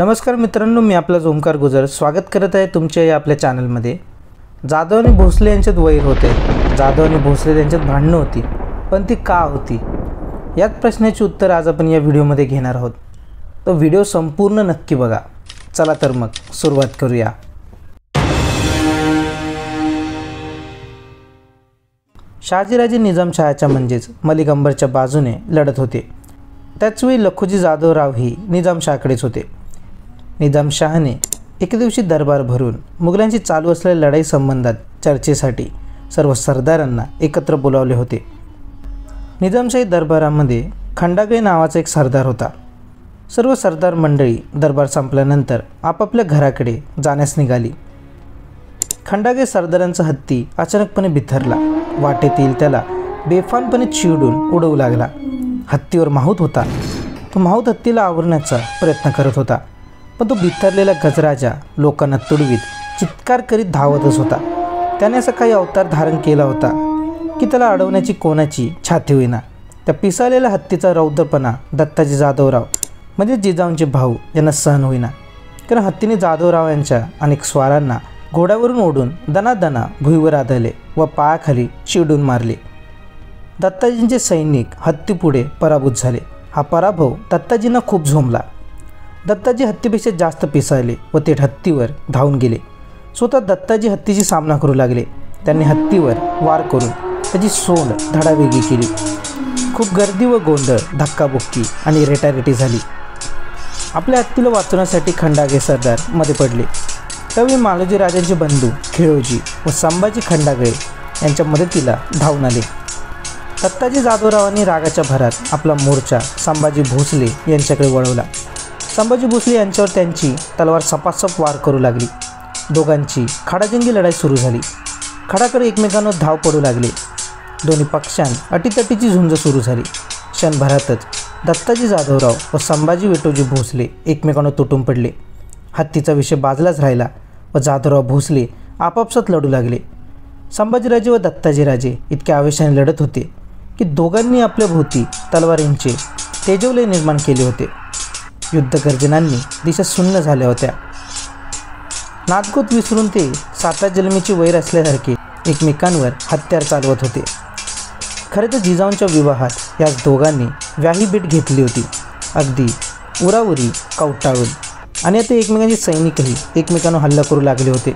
नमस्कार मित्रांनो, मी आपला ओमकार गुजर स्वागत करत आहे तुमच्या या आपल्या चॅनलमध्ये। जाधव आणि भोसले यांच्यात वैर होते। जाधव आणि भोसले यांच्यात भांडणं होती, पण ती का होती यात प्रश्नाचे उत्तर आज आपण या व्हिडिओमध्ये घेणार आहोत। तो व्हिडिओ संपूर्ण नक्की बघा। चला तर मग सुरुवात करूया। शहाजी राजे निजामशाहच्या म्हणजेच मलिकंबरच्या बाजूने लढत होते। त्याचवेळी लखोजी जाधवराव ही निजामशाहकडेच होते। निजामशाहने एके दिवशी दरबार भरून मुघलांची चालू असलेल्या लढाई संबंधात चर्चेसाठी सर्व सरदारांना एकत्र बोलावले होते। निजामशाही दरबारामध्ये खंडागे नावाचा एक सरदार होता। सर्व सरदार मंडळी दरबार संपल्यानंतर आपापल्या घराकडे जाण्यास निघाली। खंडागे सरदारांचा हत्ती अचानकपणे बिथरला। वाटेतील त्याला बेफानपणे चिडून उडवू लागला। हत्तीवर माहूत होता। तो माहूत हत्तीला आवरण्याचा प्रयत्न करत होता, पण तो बिथरलेला गजराजा लोकांना तुडवीत चित्कार करीत धावतच होता। त्याने असा काही अवतार धारण केला होता की त्याला अडवण्याची कोणाची छाती होईना। त्या पिसालेल्या हत्तीचा रौद्रपणा दत्ताजी जाधवराव म्हणजे जिजाऊंचे भाऊ यांना सहन होईना, कारण हत्तीने जाधवराव यांच्या अनेक स्वारांना घोड्यावरून ओढून दणादणा भुईवर आदळले व पायाखाली चिडून मारले। दत्ताजींचे सैनिक हत्तीपुढे पराभूत झाले। हा पराभव दत्ताजींना खूप झोंबला। दत्ताजी हत्तीपेक्षा जास्त पिसाळले व ते हत्तीवर धावून गेले। स्वतः दत्ताजी हत्तीशी सामना करू लागले। त्यांनी हत्तीवर वार करून त्याची सोंड धडावेगी केली। खूप गर्दी व गोंधळ, धक्काबुक्की आणि रेटारेटी झाली। आपल्या हत्तीला वाचवण्यासाठी खंडागे सरदार मध्ये पडले। त्यावेळी मालोजी राजांचे बंधू खिळोजी व संभाजी खंडागे यांच्या मदतीला धावून आले। दत्ताजी जाधवरावांनी रागाच्या भरात आपला मोर्चा संभाजी भोसले यांच्याकडे वळवला। संभाजी भोसले यांच्यावर त्यांची तलवार सपासप वार करू लागली। दोघांची खडाजंगी लढाई सुरू झाली। खडाकडे एकमेकांवर धाव पडू लागले। दोन्ही पक्षांत अटीतटीची झुंज सुरू झाली। क्षणभरातच दत्ताजी जाधवराव व संभाजी विठोजी भोसले एकमेकांवर तुटून पडले। हत्तीचा विषय बाजलाच राहिला व जाधवराव भोसले आपापसात लढू लागले। संभाजीराजे व दत्ताजीराजे इतक्या आवेशाने लढत होते की दोघांनी आपल्या भोवती तलवारींचे तेजोवले निर्माण केले होते। युद्धगर्जनांनी दिशा शून्य झाल्या होत्या। नादगूत विसरून ते साता जन्मीची वैर असल्यासारखे एकमेकांवर हत्यार चालवत होते। खरे तर जिजाऊंच्या विवाहात याच दोघांनी व्याही भेट घेतली होती, अगदी उराउरी कवटाळून, आणि आता एकमेकांचे सैनिकही एकमेकांवर हल्ला करू लागले होते।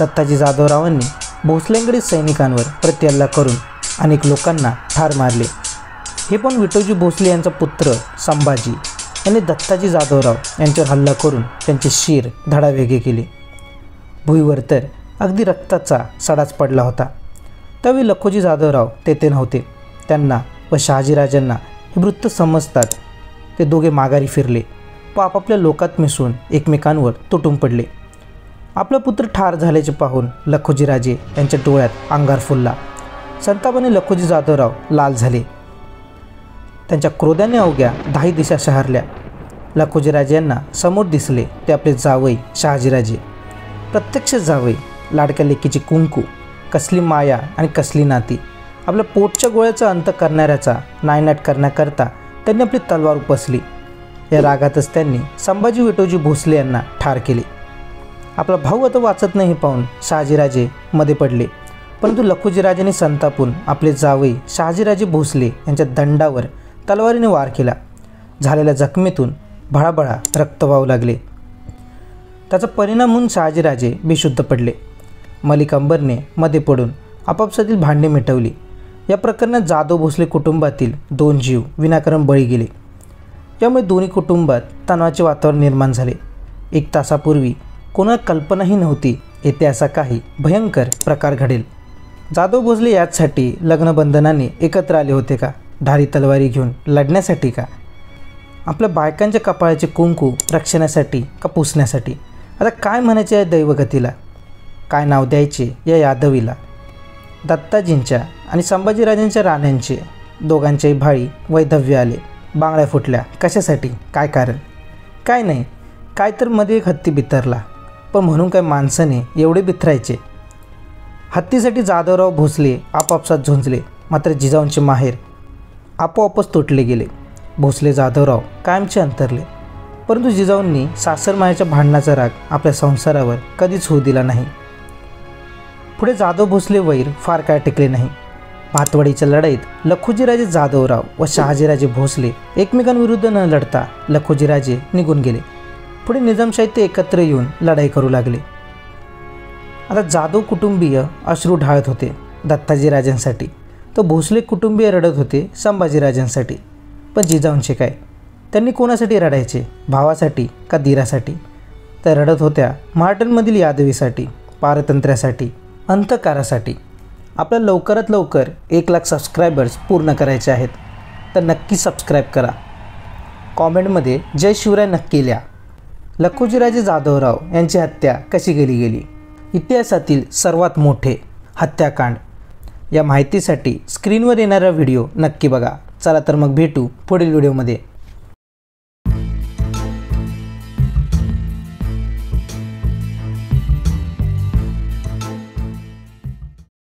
दत्ताजी जाधवरावांनी भोसलेंकडील सैनिकांवर प्रत्याहल्ला करून अनेक लोकांना ठार मारले। हे पण विठोजी भोसले यांचा पुत्र संभाजी यांनी दत्ताजी जाधवराव यांच्यावर हल्ला करून त्यांचे शिर धडावेगे केले। भुईवर तर अगदी रक्ताचा सडाच पडला होता। त्यावेळी लखोजी जाधवराव तेथे नव्हते। त्यांना व शहाजीराजांना हे वृत्त समजतात ते दोघे माघारी फिरले व आपापल्या लोकात मिसळून एकमेकांवर तुटून पडले। आपला पुत्र ठार झाल्याचे पाहून लखोजीराजे यांच्या डोळ्यात अंगार फुलला। संतापाने लखोजी जाधवराव लाल झाले। त्यांच्या क्रोधाने अवघ्या 10 दिशा शहरल्या। लखोजीराजे यांना समोर दिसले ते आपले जावई शहाजीराजे। प्रत्यक्ष जावई, लाडक्या लेकीची कुंकू, कसली माया आणि कसली नाती। आपल्या पोटच्या गोळ्याचा अंत करणाऱ्याचा नायनाट करण्याकरता त्यांनी आपली तलवार उपसली। या रागातच त्यांनी संभाजी विठोजी भोसले यांना ठार केले। आपला भाऊ आता वाचत नाही पाहून शहाजीराजे मध्ये पडले, परंतु लखोजीराजेने संतापून आपले जावई शहाजीराजे भोसले यांच्या दंडावर तलवारीने वार केला। झालेल्या जखमेतून भळाभळा रक्त वाहू लागले। त्याचा परिणाम म्हणून शहाजीराजे बेशुद्ध पडले। मलिकंबरने मध्ये पडून आपापसातील भांडणे मिटवली। या प्रकरणात जाधव भोसले कुटुंबातील 2 जीव विनाकारण बळी गेले। यामुळे दोन्ही कुटुंबात तणावाचे वातावरण निर्माण झाले। 1 तासापूर्वी कोणाला कल्पनाही नव्हती येथे असा काही भयंकर प्रकार घडेल। जाधव भोसले यासाठी लग्नबंधनाने एकत्र आले होते का? धारी तलवारी घेऊन लढण्यासाठी का? आपल्या बायकांच्या कपाळाचे कुंकू रक्षणासाठी का पुसण्यासाठी? आता काय म्हणायचे या दैवगतीला? काय नाव द्यायचे या यादवीला? दत्ताजींच्या आणि संभाजीराजांच्या राण्यांचे दोघांच्याही भाळी वैधव्य आले। बांगड्या फुटल्या. कशासाठी? काय कारण? काय नाही, काय तर मध्ये एक हत्ती बिथरला, पण म्हणून काय माणसाने एवढे बिथरायचे? हत्तीसाठी जाधवराव भोसले आपापसात झुंजले, मात्र जिजाऊंचे माहेर आपोआपच तुटले गेले। भोसले जाधवराव कायमचे अंतरले। परंतु जिजाऊंनी सासरमायाच्या भांडणाचा राग आपल्या संसारावर कधीच होऊ दिला नाही। पुढे जाधव भोसले वैर फार काळ टिकले नाही। भातवाडीच्या लढाईत लखोजीराजे जाधवराव व शहाजीराजे भोसले एकमेकांविरुद्ध न लढता लखोजीराजे निघून गेले। पुढे निजामशाही ते एकत्र येऊन लढाई करू लागले। आता जाधव कुटुंबीय अश्रू ढाळत होते दत्ताजीराजांसाठी, तो भोसले कुटुंबीय रडत होते संभाजीराजांसाठी। पण जिजाऊंचे काय, त्यांनी कोणासाठी रडायचे, भावासाठी का धीरासाठी? तर रडत होत्या महाराष्ट्रामधील यादवीसाठी, पारतंत्र्यासाठी, अंतकारासाठी। आपल्या लवकरात लवकर 1 लाख सबस्क्रायबर्स पूर्ण करायचे आहेत, तर नक्की सबस्क्राईब करा। कॉमेंटमध्ये जय शिवराय नक्की लिहा। लखोजीराजे जाधवराव यांची हत्या कशी केली गेली, इतिहासातील सर्वात मोठे हत्याकांड, या माहितीसाठी स्क्रीनवर येणारा व्हिडिओ नक्की बघा। चला तर मग भेटू पुढील व्हिडिओमध्ये।